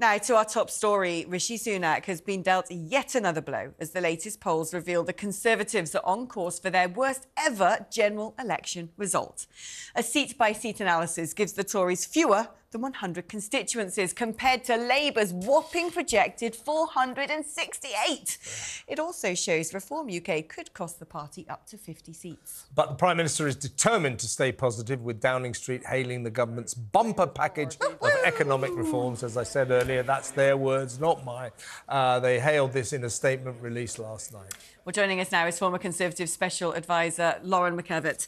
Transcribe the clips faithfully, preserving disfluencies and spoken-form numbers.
Now, to our top story, Rishi Sunak has been dealt yet another blow as the latest polls reveal the Conservatives are on course for their worst-ever general election result. A seat-by-seat analysis gives the Tories fewer than one hundred constituencies compared to Labour's whopping projected four hundred sixty-eight. It also shows Reform U K could cost the party up to fifty seats. But the Prime Minister is determined to stay positive, with Downing Street hailing the government's bumper package of economic reforms. As I said earlier, that's their words, not mine. Uh, they hailed this in a statement released last night. Well, joining us now is former Conservative Special Advisor Lauren McEvett.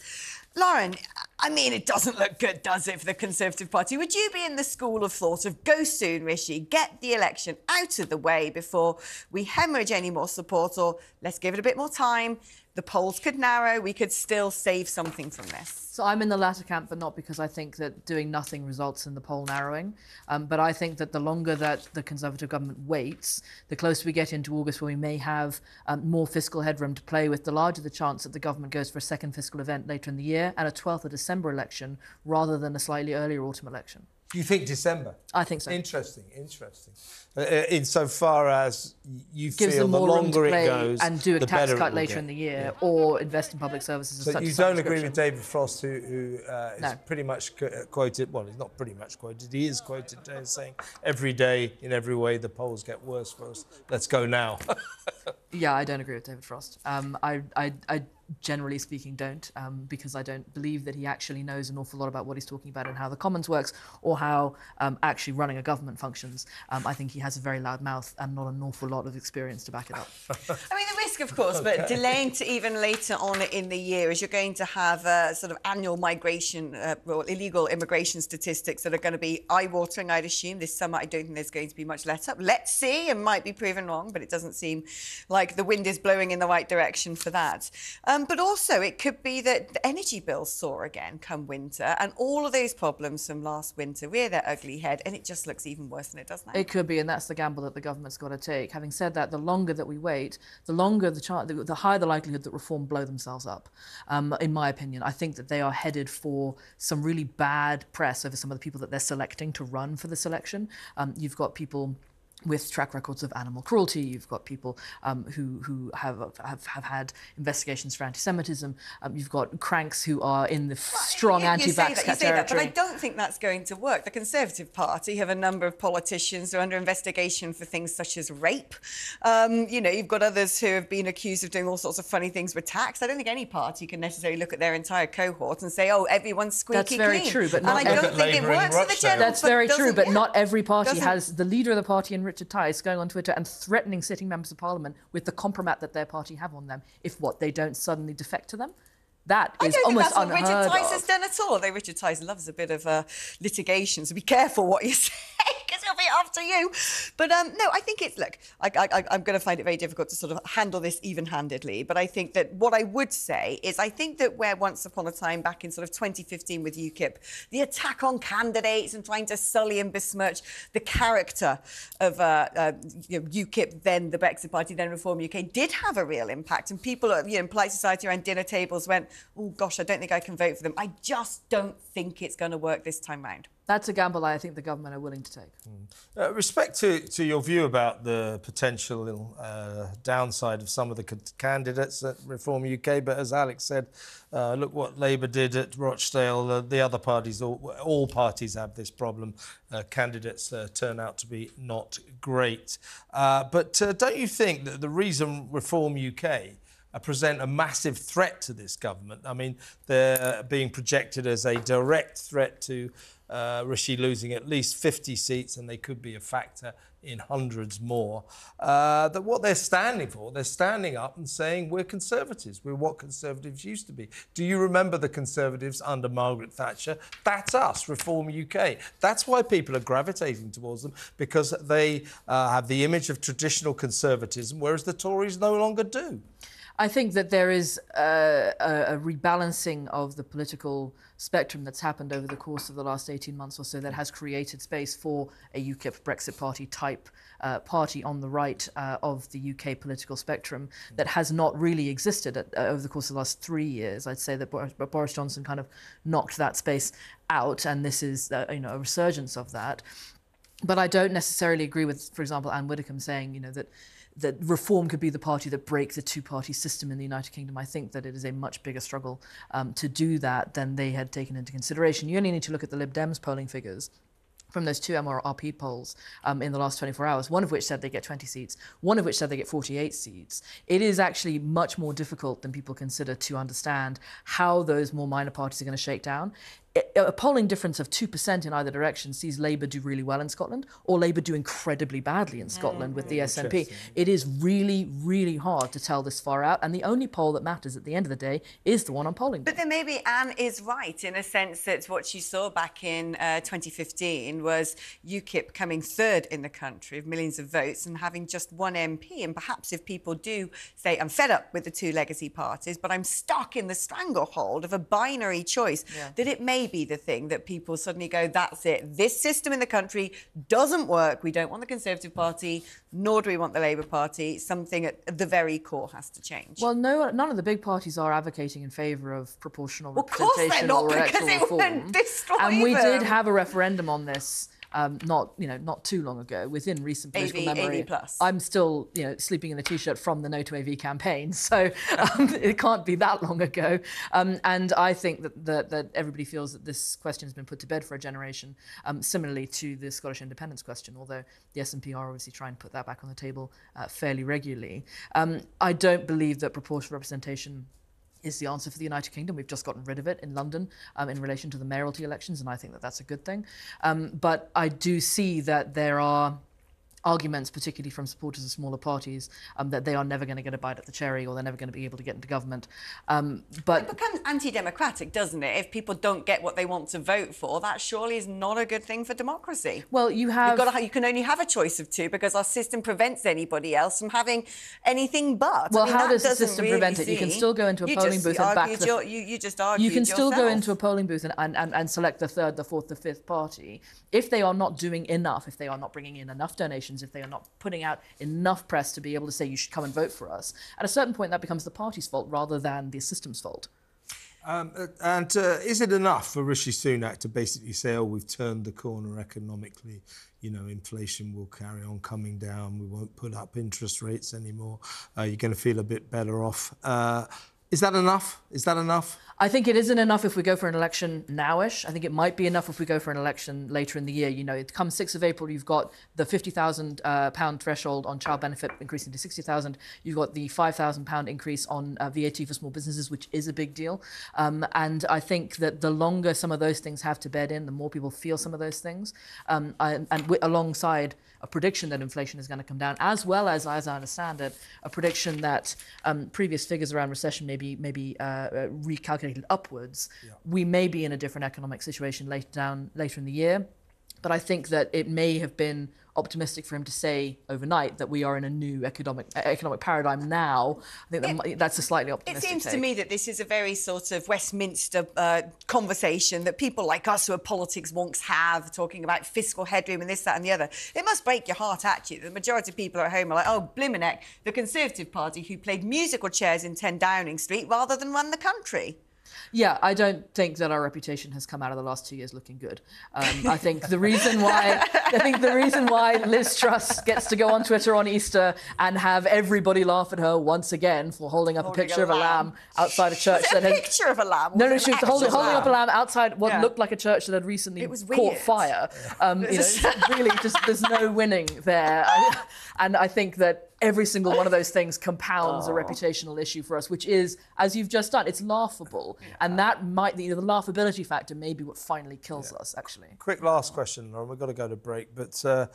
Lauren, I mean, it doesn't look good, does it, for the Conservative Party? Would you be in the school of thought of go soon, Rishi, get the election out of the way before we hemorrhage any more support, or let's give it a bit more time? The polls could narrow, we could still save something from this. So I'm in the latter camp, but not because I think that doing nothing results in the poll narrowing. Um, but I think that the longer that the Conservative government waits, the closer we get into August, where we may have um, more fiscal headroom to play with, the larger the chance that the government goes for a second fiscal event later in the year and a twelfth of December election rather than a slightly earlier autumn election. You think December? I think so. Interesting, interesting. Uh, insofar as you Gives feel the longer it goes, and do a tax cut later in the year, yeah. or invest in public services. So you don't agree with David Frost, who, who uh, is no. pretty much quoted. Well, he's not pretty much quoted. He is quoted today as saying, "Every day, in every way, the polls get worse for us. Let's go now." Yeah, I don't agree with David Frost. Um, I, I, I, generally speaking, don't, um, because I don't believe that he actually knows an awful lot about what he's talking about and how the Commons works, or how um, actually running a government functions. Um, I think he has a very loud mouth and not an awful lot of experience to back it up. I mean, the risk, of course, okay. but delaying to even later on in the year is you're going to have a sort of annual migration, uh, well, illegal immigration statistics that are going to be eye-watering, I'd assume. This summer, I don't think there's going to be much let-up. Let's see. It might be proven wrong, but it doesn't seem like Like the wind is blowing in the right direction for that. Um, but also, it could be that the energy bills soar again come winter, and all of those problems from last winter rear their ugly head, and it just looks even worse than it does now. It could be, and that's the gamble that the government's got to take. Having said that, the longer that we wait, the longer the chance, the higher the likelihood that reform blow themselves up. Um, in my opinion, I think that they are headed for some really bad press over some of the people that they're selecting to run for this election. Um, you've got people with track records of animal cruelty, you've got people um, who who have, have have had investigations for anti-Semitism. Um, you've got cranks who are in the well, strong anti-vax territory. But I don't think that's going to work. The Conservative Party have a number of politicians who are under investigation for things such as rape. Um, you know, you've got others who have been accused of doing all sorts of funny things with tax. I don't think any party can necessarily look at their entire cohort and say, oh, everyone's squeaky That's very clean. true, but not. And I don't think it works for the general. That's very true, but yeah, not every party doesn't. has the leader of the party in. Richard Tice going on Twitter and threatening sitting members of parliament with the compromat that their party have on them if what they don't suddenly defect to them. That is almost unheard of. I don't think that's what Richard Tice has done at all. Although Richard Tice loves a bit of uh, litigation, so be careful what you say, because it'll be after you. But um, no, I think it's look. I, I, I'm going to find it very difficult to sort of handle this even-handedly. But I think that what I would say is I think that where once upon a time back in sort of twenty fifteen with UKIP, the attack on candidates and trying to sully and besmirch the character of uh, uh, you know, UKIP, then the Brexit Party, then Reform U K, did have a real impact. And people, you know, in polite society around dinner tables went, oh gosh, I don't think I can vote for them. I just don't think it's going to work this time round. That's a gamble I think the government are willing to take. Mm. Uh, respect to, to your view about the potential uh, downside of some of the candidates at Reform U K, but as Alex said, uh, look what Labour did at Rochdale. Uh, the other parties, all, all parties have this problem. Uh, candidates uh, turn out to be not great. Uh, but uh, don't you think that the reason Reform U K present a massive threat to this government? I mean, they're being projected as a direct threat to uh, Rishi losing at least fifty seats, and they could be a factor in hundreds more. Uh, that what they're standing for, they're standing up and saying, we're Conservatives. We're what Conservatives used to be. Do you remember the Conservatives under Margaret Thatcher? That's us, Reform U K. That's why people are gravitating towards them, because they uh, have the image of traditional conservatism, whereas the Tories no longer do. I think that there is a, a, a rebalancing of the political spectrum that's happened over the course of the last eighteen months or so that has created space for a UKIP Brexit Party type uh, party on the right uh, of the U K political spectrum that has not really existed at, uh, over the course of the last three years. I'd say that Boris, Boris Johnson kind of knocked that space out, and this is uh, you know, a resurgence of that. But I don't necessarily agree with, for example, Ann Widdecombe saying, you know, that that Reform could be the party that breaks the two-party system in the United Kingdom. I think that it is a much bigger struggle um, to do that than they had taken into consideration. You only need to look at the Lib Dems polling figures from those two M R R P polls um, in the last twenty-four hours, one of which said they get twenty seats, one of which said they get forty-eight seats. It is actually much more difficult than people consider to understand how those more minor parties are going to shake down. A polling difference of two percent in either direction sees Labour do really well in Scotland or Labour do incredibly badly in Scotland mm. with the S N P. It is really, really hard to tell this far out. And the only poll that matters at the end of the day is the one on polling day. But then maybe Anne is right in a sense that what she saw back in uh, twenty fifteen was UKIP coming third in the country of millions of votes and having just one M P. And perhaps if people do say, I'm fed up with the two legacy parties, but I'm stuck in the stranglehold of a binary choice, yeah. that it may be the thing that people suddenly go, that's it. This system in the country doesn't work. We don't want the Conservative Party, nor do we want the Labour Party. Something at the very core has to change. Well, no, none of the big parties are advocating in favour of proportional well, representation or electoral reform. And we them. did have a referendum on this. Um, not, you know, not too long ago, within recent political A V, memory. A V plus. I'm still, you know, sleeping in a T-shirt from the No to A V campaign, so um, it can't be that long ago. Um, and I think that, that that everybody feels that this question has been put to bed for a generation, um, similarly to the Scottish independence question, although the S N P are obviously trying to put that back on the table uh, fairly regularly. Um, I don't believe that proportional representation is the answer for the United Kingdom. We've just gotten rid of it in London um, in relation to the mayoralty elections, and I think that that's a good thing. Um, but I do see that there are arguments, particularly from supporters of smaller parties, um, that they are never going to get a bite at the cherry or they're never going to be able to get into government. Um, but it becomes anti-democratic, doesn't it? If people don't get what they want to vote for, that surely is not a good thing for democracy. Well, you have... You've got to, you can only have a choice of two because our system prevents anybody else from having anything but. Well, I mean, how does the system really prevent it? You can still go into a you polling booth and back the... Your, you, you just argued You can yourself. still go into a polling booth and, and, and, and select the third, the fourth, the fifth party. If they are not doing enough, if they are not bringing in enough donations, if they are not putting out enough press to be able to say you should come and vote for us. At a certain point, that becomes the party's fault rather than the system's fault. Um, and uh, is it enough for Rishi Sunak to basically say, oh, we've turned the corner economically, you know, inflation will carry on coming down, we won't put up interest rates anymore, uh, you're going to feel a bit better off. Uh, is that enough? Is that enough? I think it isn't enough if we go for an election nowish. I think it might be enough if we go for an election later in the year. You know, it comes sixth of April, you've got the fifty thousand pounds uh, threshold on child benefit increasing to sixty thousand pounds. You've got the five thousand pounds increase on uh, V A T for small businesses, which is a big deal. Um, and I think that the longer some of those things have to bed in, the more people feel some of those things. Um, I, and w alongside a prediction that inflation is going to come down, as well as, as I understand it, a prediction that um, previous figures around recession may be, may be uh, uh, recalculated upwards, yeah. we may be in a different economic situation later down later in the year. But I think that it may have been optimistic for him to say overnight that we are in a new economic economic paradigm now. I think that it, that's a slightly optimistic It seems take. to me that this is a very sort of Westminster uh, conversation that people like us who are politics wonks have, talking about fiscal headroom and this, that and the other. It must break your heart, actually. The majority of people at home are like, oh, blimmin' heck, the Conservative Party who played musical chairs in ten Downing Street rather than run the country. Yeah, I don't think that our reputation has come out of the last two years looking good. Um, I think the reason why I think the reason why Liz Truss gets to go on Twitter on Easter and have everybody laugh at her once again for holding up holding a picture a of a lamb, lamb outside a church. Was it a that picture had, of a lamb? No, no, she was holding, holding up a lamb outside what yeah. looked like a church that had recently it was caught fire. Um, it was you know, really, just there's no winning there, I, and I think that. Every single one of those things compounds oh. a reputational issue for us, which is, as you've just done, it's laughable. Yeah. And that might, you know, the laughability factor may be what finally kills yeah. us, actually. Quick last question, Lauren. We've got to go to break, but uh,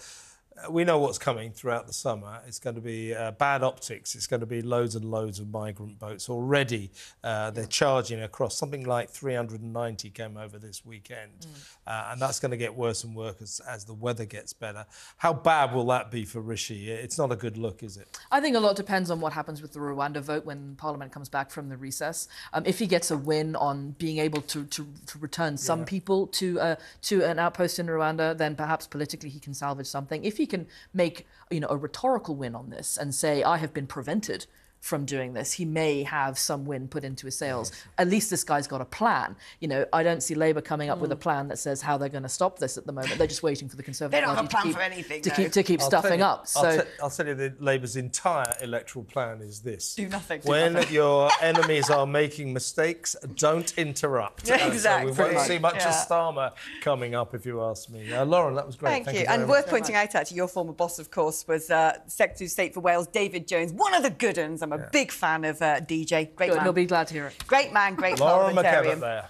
we know what's coming throughout the summer. It's going to be uh, bad optics. It's going to be loads and loads of migrant boats. Already, uh, they're charging across. Something like three hundred and ninety came over this weekend. Mm. Uh, and that's going to get worse and worse as, as the weather gets better. How bad will that be for Rishi? It's not a good look, is it? I think a lot depends on what happens with the Rwanda vote when Parliament comes back from the recess. Um, if he gets a win on being able to, to, to return some yeah. people to, uh, to an outpost in Rwanda, then perhaps politically he can salvage something. If he can make, you know, a rhetorical win on this and say, I have been prevented from doing this. He may have some wind put into his sails. At least this guy's got a plan. You know, I don't see Labour coming up mm. with a plan that says how they're going to stop this at the moment. They're just waiting for the Conservative Party to keep, anything, to, no. keep, to keep stuffing you, up. So I'll, I'll tell you that Labour's entire electoral plan is this. Do nothing. Do when nothing. Your enemies are making mistakes, don't interrupt. Yeah, exactly. So we won't see much yeah. of Starmer coming up, if you ask me. Uh, Lauren, that was great. Thank, Thank you. you and worth much. pointing out, actually, your former boss, of course, was uh, Secretary of State for Wales, David Jones, one of the good uns. I'm a yeah. big fan of uh, D J. Great good. man. He'll be glad to hear it. Great man, great Lauren parliamentarian. McEvett there.